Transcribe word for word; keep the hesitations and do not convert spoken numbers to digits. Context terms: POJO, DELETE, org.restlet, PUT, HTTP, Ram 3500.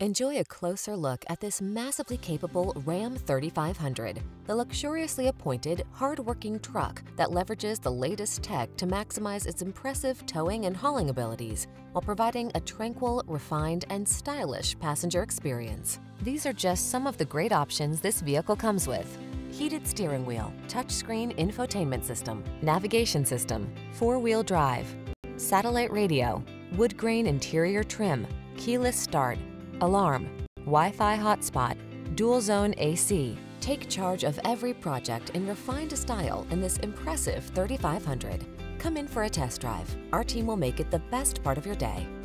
Enjoy a closer look at this massively capable Ram thirty-five hundred, the luxuriously appointed, hard-working truck that leverages the latest tech to maximize its impressive towing and hauling abilities while providing a tranquil, refined, and stylish passenger experience. These are just some of the great options this vehicle comes with: heated steering wheel, touchscreen infotainment system, navigation system, four-wheel drive, satellite radio, wood grain interior trim, keyless start, alarm, Wi-Fi hotspot, dual zone A C. Take charge of every project in refined style in this impressive thirty-five hundred. Come in for a test drive. Our team will make it the best part of your day.